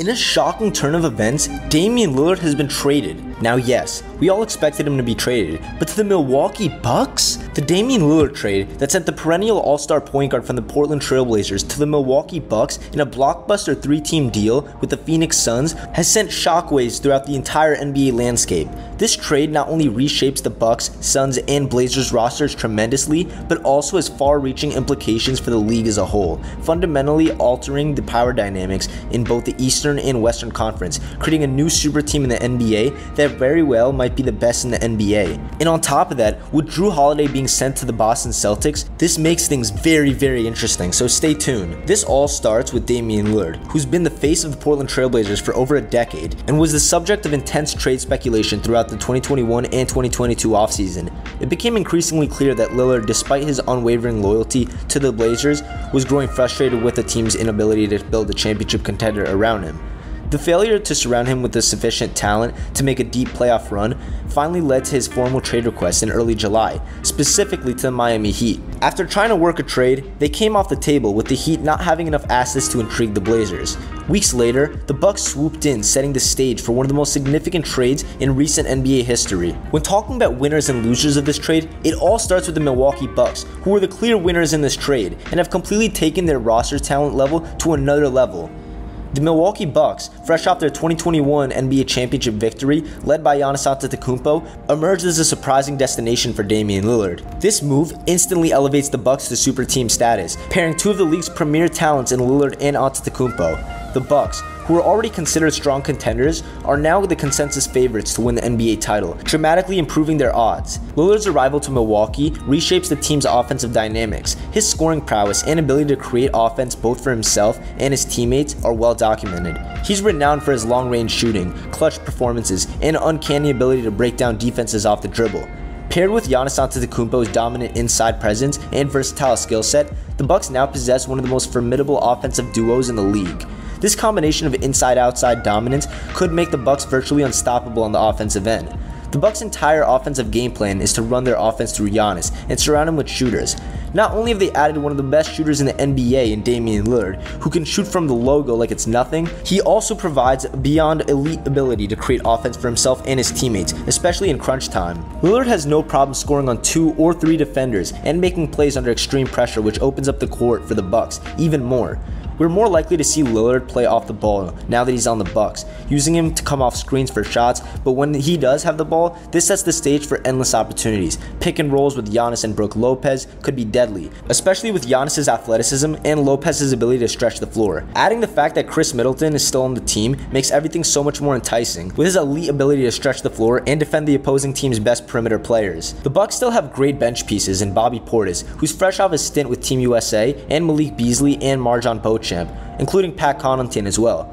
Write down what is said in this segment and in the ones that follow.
In a shocking turn of events, Damian Lillard has been traded. Now yes, we all expected him to be traded, but to the Milwaukee Bucks? The Damian Lillard trade that sent the perennial all-star point guard from the Portland Trail Blazers to the Milwaukee Bucks in a blockbuster 3-team deal with the Phoenix Suns has sent shockwaves throughout the entire NBA landscape. This trade not only reshapes the Bucks, Suns, and Blazers rosters tremendously, but also has far-reaching implications for the league as a whole, fundamentally altering the power dynamics in both the Eastern and Western Conference, creating a new super team in the NBA that very well might be the best in the NBA. And on top of that, with Jrue Holiday being sent to the Boston Celtics, this makes things very, very interesting, so stay tuned. This all starts with Damian Lillard, who's been the face of the Portland Trail Blazers for over a decade and was the subject of intense trade speculation throughout the 2021 and 2022 offseason. It became increasingly clear that Lillard, despite his unwavering loyalty to the Blazers, was growing frustrated with the team's inability to build a championship contender around him. The failure to surround him with the sufficient talent to make a deep playoff run finally led to his formal trade request in early July, specifically to the Miami Heat. After trying to work a trade, they came off the table with the Heat not having enough assets to intrigue the Blazers. Weeks later, the Bucks swooped in, setting the stage for one of the most significant trades in recent NBA history. When talking about winners and losers of this trade, it all starts with the Milwaukee Bucks, who were the clear winners in this trade and have completely taken their roster talent level to another level. The Milwaukee Bucks, fresh off their 2021 NBA Championship victory, led by Giannis Antetokounmpo, emerged as a surprising destination for Damian Lillard. This move instantly elevates the Bucks to super team status, pairing two of the league's premier talents in Lillard and Antetokounmpo. The Bucks, who are already considered strong contenders, are now the consensus favorites to win the NBA title, dramatically improving their odds. Lillard's arrival to Milwaukee reshapes the team's offensive dynamics. His scoring prowess and ability to create offense both for himself and his teammates are well documented. He's renowned for his long-range shooting, clutch performances, and uncanny ability to break down defenses off the dribble. Paired with Giannis Antetokounmpo's dominant inside presence and versatile skill set, the Bucks now possess one of the most formidable offensive duos in the league. This combination of inside-outside dominance could make the Bucks virtually unstoppable on the offensive end. The Bucks' entire offensive game plan is to run their offense through Giannis and surround him with shooters. Not only have they added one of the best shooters in the NBA in Damian Lillard, who can shoot from the logo like it's nothing, he also provides beyond elite ability to create offense for himself and his teammates, especially in crunch time. Lillard has no problem scoring on 2 or 3 defenders and making plays under extreme pressure, which opens up the court for the Bucks even more. We're more likely to see Lillard play off the ball now that he's on the Bucks, using him to come off screens for shots, but when he does have the ball, this sets the stage for endless opportunities. Pick and rolls with Giannis and Brook Lopez could be deadly, especially with Giannis's athleticism and Lopez's ability to stretch the floor. Adding the fact that Khris Middleton is still on the team makes everything so much more enticing, with his elite ability to stretch the floor and defend the opposing team's best perimeter players. The Bucks still have great bench pieces in Bobby Portis, who's fresh off his stint with Team USA, and Malik Beasley and MarJon Beauchamp, including Pat Connaughton as well,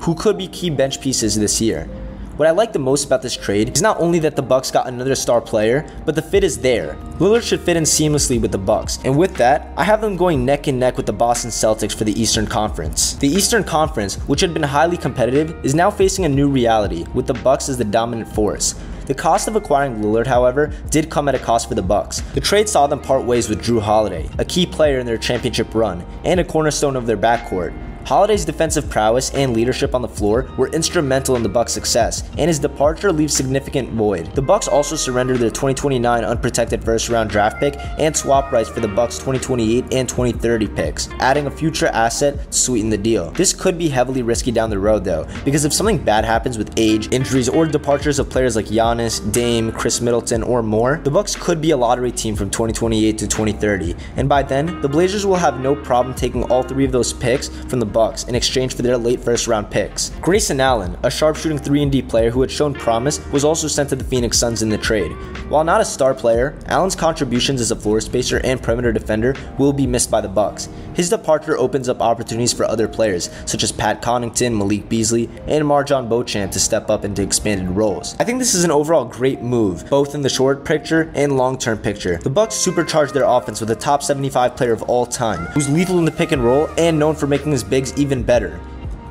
who could be key bench pieces this year. What I like the most about this trade is not only that the Bucks got another star player, but the fit is there. Lillard should fit in seamlessly with the Bucks, and with that, I have them going neck and neck with the Boston Celtics for the Eastern Conference. The Eastern Conference, which had been highly competitive, is now facing a new reality with the Bucks as the dominant force. The cost of acquiring Lillard, however, did come at a cost for the Bucks. The trade saw them part ways with Jrue Holiday, a key player in their championship run and a cornerstone of their backcourt. Holiday's defensive prowess and leadership on the floor were instrumental in the Bucks' success, and his departure leaves significant void. The Bucks also surrendered their 2029 unprotected first-round draft pick and swap rights for the Bucks' 2028 and 2030 picks, adding a future asset to sweeten the deal. This could be heavily risky down the road though, because if something bad happens with age, injuries, or departures of players like Giannis, Dame, Khris Middleton, or more, the Bucks could be a lottery team from 2028 to 2030, and by then, the Blazers will have no problem taking all 3 of those picks from the Bucks in exchange for their late first-round picks. Grayson Allen, a sharpshooting 3-and-D player who had shown promise, was also sent to the Phoenix Suns in the trade. While not a star player, Allen's contributions as a floor spacer and perimeter defender will be missed by the Bucks. His departure opens up opportunities for other players, such as Pat Connaughton, Malik Beasley, and MarJon Beauchamp to step up into expanded roles. I think this is an overall great move, both in the short picture and long-term picture. The Bucks supercharged their offense with a top 75 player of all time, who's lethal in the pick and roll and known for making his bigs even better.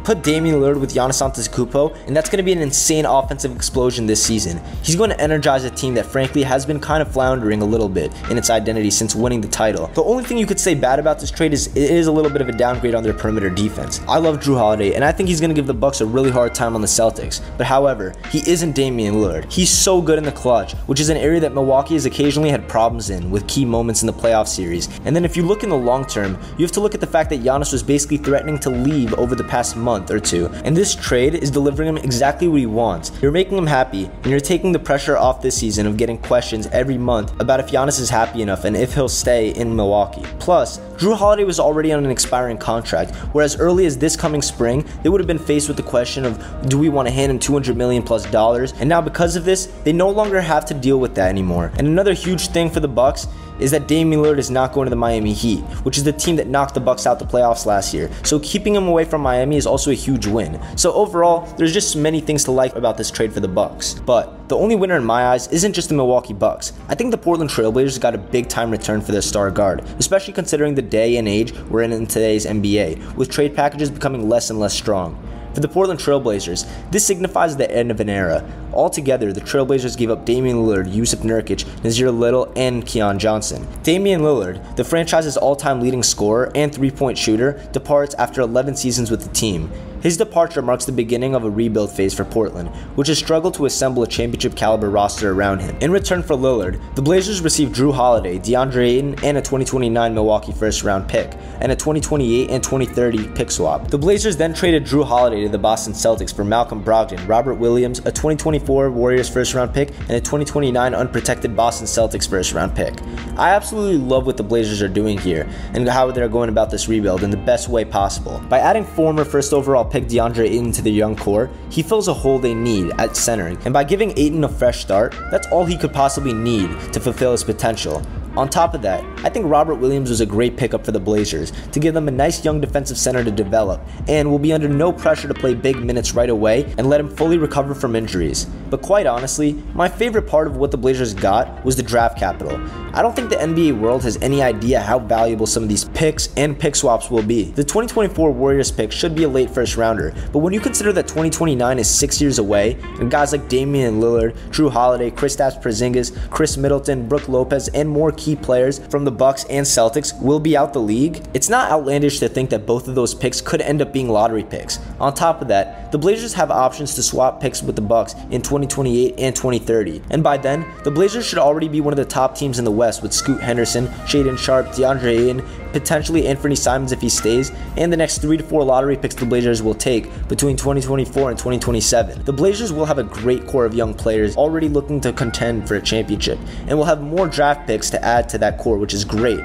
Put Damian Lillard with Giannis Antetokounmpo, and that's going to be an insane offensive explosion this season. He's going to energize a team that frankly has been kind of floundering a little bit in its identity since winning the title. The only thing you could say bad about this trade is it is a little bit of a downgrade on their perimeter defense. I love Jrue Holiday, and I think he's going to give the Bucks a really hard time on the Celtics, but however, he isn't Damian Lillard. He's so good in the clutch, which is an area that Milwaukee has occasionally had problems in with key moments in the playoff series. And then if you look in the long term, you have to look at the fact that Giannis was basically threatening to leave over the past month or two, and this trade is delivering him exactly what he wants. You're making him happy, and you're taking the pressure off this season of getting questions every month about if Giannis is happy enough and if he'll stay in Milwaukee. Plus, Jrue Holiday was already on an expiring contract, where as early as this coming spring, they would have been faced with the question of, do we want to hand him $200 million plus? And now because of this, they no longer have to deal with that anymore. And another huge thing for the Bucks is that Damian Lillard is not going to the Miami Heat, which is the team that knocked the Bucks out the playoffs last year. So keeping him away from Miami is also a huge win. So overall, there's just many things to like about this trade for the Bucks. But the only winner in my eyes isn't just the Milwaukee Bucks. I think the Portland Trail Blazers got a big time return for their star guard, especially considering the day and age we're in today's NBA, with trade packages becoming less and less strong. For the Portland Trail Blazers, this signifies the end of an era. Altogether, the Trailblazers gave up Damian Lillard, Jusuf Nurkic, Nassir Little, and Keon Johnson. Damian Lillard, the franchise's all-time leading scorer and three-point shooter, departs after 11 seasons with the team. His departure marks the beginning of a rebuild phase for Portland, which has struggled to assemble a championship-caliber roster around him. In return for Lillard, the Blazers received Jrue Holiday, Deandre Ayton, and a 2029 Milwaukee first-round pick, and a 2028 and 2030 pick swap. The Blazers then traded Jrue Holiday to the Boston Celtics for Malcolm Brogdon, Robert Williams, a 2024 Warriors first-round pick, and a 2029 unprotected Boston Celtics first-round pick. I absolutely love what the Blazers are doing here, and how they're going about this rebuild in the best way possible. By adding former first overall pick Deandre Ayton to the young core, he fills a hole they need at centering, and by giving Ayton a fresh start, that's all he could possibly need to fulfill his potential. On top of that, I think Robert Williams was a great pickup for the Blazers to give them a nice young defensive center to develop, and will be under no pressure to play big minutes right away and let him fully recover from injuries. But quite honestly, my favorite part of what the Blazers got was the draft capital. I don't think the NBA world has any idea how valuable some of these picks and pick swaps will be. The 2024 Warriors pick should be a late first rounder, but when you consider that 2029 is 6 years away, and guys like Damian Lillard, Jrue Holiday, Kristaps Porzingis, Khris Middleton, Brook Lopez, and more key players from the Bucks and Celtics will be out the league, it's not outlandish to think that both of those picks could end up being lottery picks. On top of that, the Blazers have options to swap picks with the Bucks in 2028 and 2030, and by then, the Blazers should already be one of the top teams in the West with Scoot Henderson, Shaedon Sharpe, Deandre Ayton, potentially Anthony Simons if he stays, and the next 3 to 4 lottery picks the Blazers will take between 2024 and 2027. The Blazers will have a great core of young players already looking to contend for a championship, and will have more draft picks to add to that core, which is great.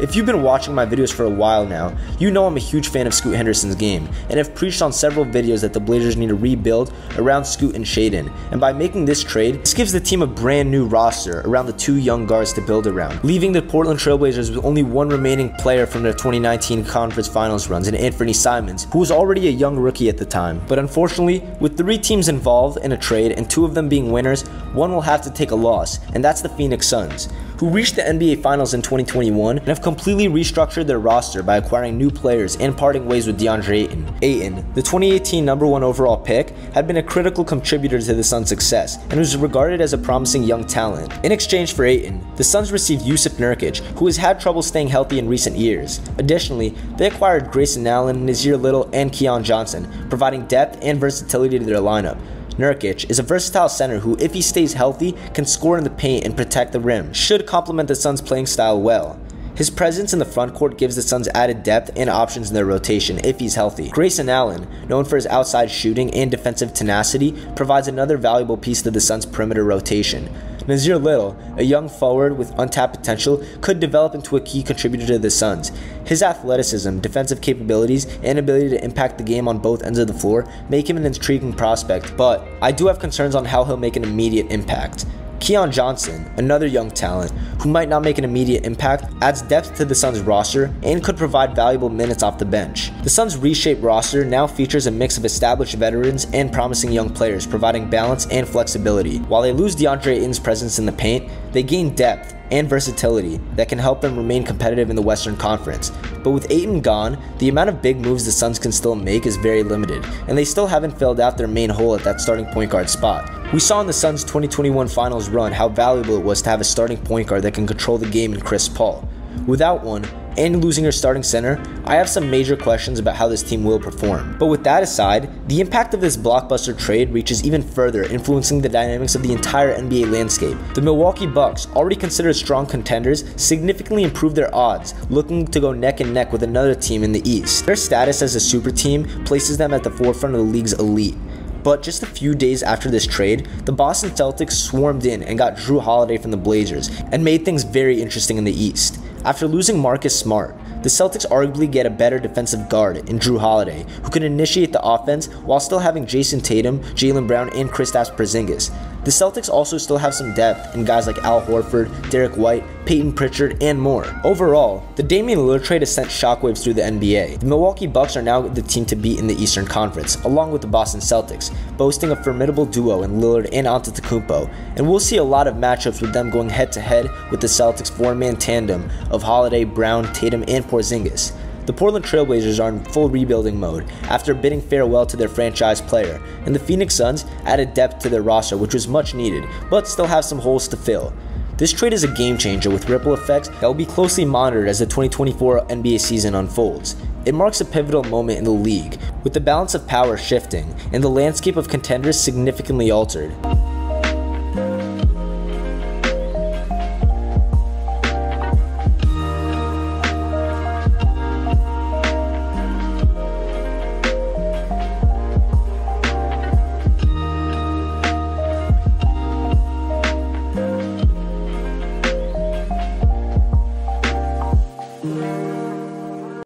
If you've been watching my videos for a while now, you know I'm a huge fan of Scoot Henderson's game, and have preached on several videos that the Blazers need to rebuild around Scoot and Shaedon, and by making this trade, this gives the team a brand new roster around the two young guards to build around, leaving the Portland Trailblazers with only one remaining player from their 2019 conference finals runs in Anthony Simons, who was already a young rookie at the time. But unfortunately, with 3 teams involved in a trade and 2 of them being winners, one will have to take a loss, and that's the Phoenix Suns, who reached the NBA Finals in 2021 and have completely restructured their roster by acquiring new players and parting ways with Deandre Ayton. Ayton, the 2018 #1 overall pick, had been a critical contributor to the Suns' success and was regarded as a promising young talent. In exchange for Ayton, the Suns received Jusuf Nurkic, who has had trouble staying healthy in recent years. Additionally, they acquired Grayson Allen, Nassir Little, and Keon Johnson, providing depth and versatility to their lineup. Nurkic is a versatile center who, if he stays healthy, can score in the paint and protect the rim, should complement the Suns' playing style well. His presence in the frontcourt gives the Suns added depth and options in their rotation if he's healthy. Grayson Allen, known for his outside shooting and defensive tenacity, provides another valuable piece to the Suns' perimeter rotation. Nassir Little, a young forward with untapped potential, could develop into a key contributor to the Suns. His athleticism, defensive capabilities, and ability to impact the game on both ends of the floor make him an intriguing prospect, but I do have concerns on how he'll make an immediate impact. Keon Johnson, another young talent who might not make an immediate impact, adds depth to the Suns' roster and could provide valuable minutes off the bench. The Suns' reshaped roster now features a mix of established veterans and promising young players, providing balance and flexibility. While they lose Deandre Ayton's presence in the paint, they gain depth and versatility that can help them remain competitive in the Western Conference. But with Ayton gone, the amount of big moves the Suns can still make is very limited, and they still haven't filled out their main hole at that starting point guard spot. We saw in the Suns' 2021 Finals run how valuable it was to have a starting point guard that can control the game in Chris Paul. Without one, and losing your starting center, I have some major questions about how this team will perform. But with that aside, the impact of this blockbuster trade reaches even further, influencing the dynamics of the entire NBA landscape. The Milwaukee Bucks, already considered strong contenders, significantly improved their odds, looking to go neck and neck with another team in the East. Their status as a super team places them at the forefront of the league's elite. But just a few days after this trade, the Boston Celtics swarmed in and got Jrue Holiday from the Blazers and made things very interesting in the East. After losing Marcus Smart, the Celtics arguably get a better defensive guard in Jrue Holiday, who can initiate the offense while still having Jayson Tatum, Jaylen Brown, and Kristaps Porzingis. The Celtics also still have some depth in guys like Al Horford, Derek White, Peyton Pritchard, and more. Overall, the Damian Lillard trade has sent shockwaves through the NBA. The Milwaukee Bucks are now the team to beat in the Eastern Conference, along with the Boston Celtics, boasting a formidable duo in Lillard and Antetokounmpo, and we'll see a lot of matchups with them going head-to-head with the Celtics' four-man tandem of Holiday, Brown, Tatum, and Porzingis. The Portland Trail Blazers are in full rebuilding mode after bidding farewell to their franchise player, and the Phoenix Suns added depth to their roster, which was much needed, but still have some holes to fill. This trade is a game changer with ripple effects that will be closely monitored as the 2024 NBA season unfolds. It marks a pivotal moment in the league, with the balance of power shifting and the landscape of contenders significantly altered.